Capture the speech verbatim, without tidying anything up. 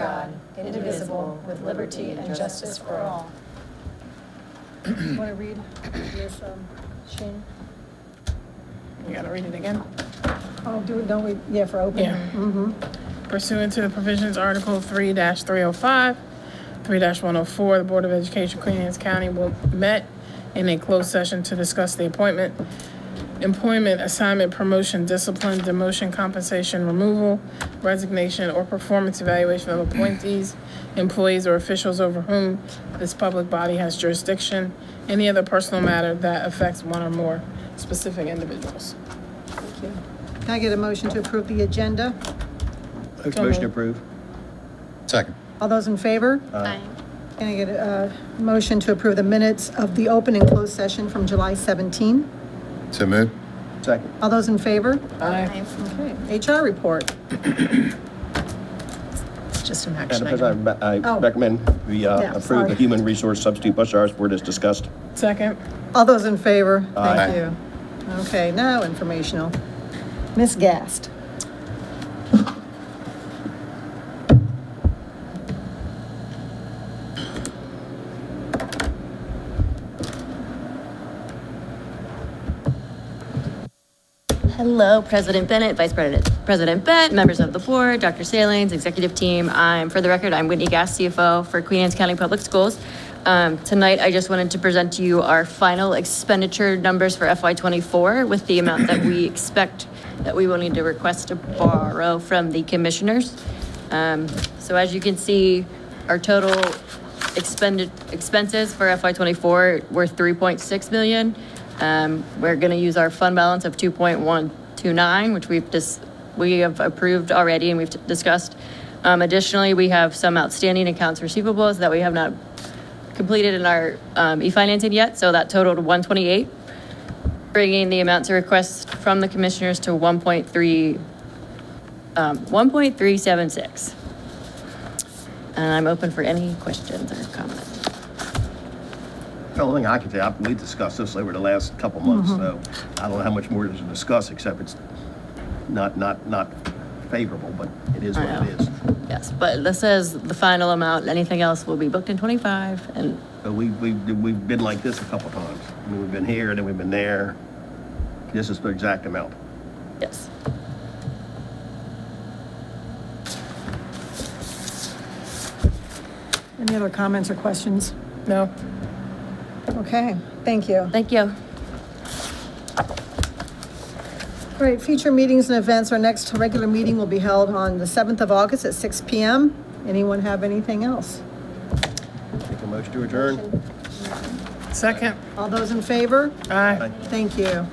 God, indivisible, with liberty and justice for all. You want to read this, um, Shane? You got to read it again? Oh, do it, don't we? Yeah, for open. Yeah. Mm-hmm. Pursuant to the provisions, Article three dash three oh five, three dash one oh four, the Board of Education, Queen Anne's County, will met in a closed session to discuss the appointment, employment, assignment, promotion, discipline, demotion, compensation, removal, resignation, or performance evaluation of appointees, employees, or officials over whom this public body has jurisdiction, any other personal matter that affects one or more specific individuals. Thank you. Can I get a motion to approve the agenda? Motion to approve. Second. All those in favor? Aye. Can I get a uh, motion to approve the minutes of the open and closed session from July seventeenth? So moved. Second. All those in favor? Aye. Aye. Okay. H R report. It's just an action item. I, I oh. recommend we uh, yeah, approve sorry. the human resource substitute bus hours word as discussed. Second. All those in favor? Aye. Thank Aye. you. Okay, now informational. Miz Gass. Hello, President Bennett, Vice President, President Bett, members of the board, Doctor Salins, executive team. I'm, for the record, I'm Whitney Gass, C F O for Queen Anne's County Public Schools. Um, tonight, I just wanted to present to you our final expenditure numbers for F Y twenty-four with the amount that we expect that we will need to request to borrow from the commissioners. Um, so as you can see, our total expended expenses for F Y twenty-four were three point six million dollars. Um, we're going to use our fund balance of two point one two nine, which we've dis we have approved already and we've discussed. Um, additionally, we have some outstanding accounts receivables that we have not completed in our um, e-financing yet, so that totaled one twenty-eight, bringing the amount to request from the commissioners to one point three seven six. And I'm open for any questions or comments. The only thing I can say, I, we discussed this over the last couple months, mm-hmm. so I don't know how much more to discuss, except it's not not not favorable, but it is I what know. it is. Yes, but this is the final amount. Anything else will be booked in twenty-five. And so we we we've been like this a couple times. I mean, we've been here and then we've been there. This is the exact amount. Yes. Any other comments or questions? No. Okay, thank you. Thank you. All right, future meetings and events. Our next regular meeting will be held on the seventh of August at six p m Anyone have anything else? Take a motion to adjourn. Second. All those in favor? Aye. Thank you.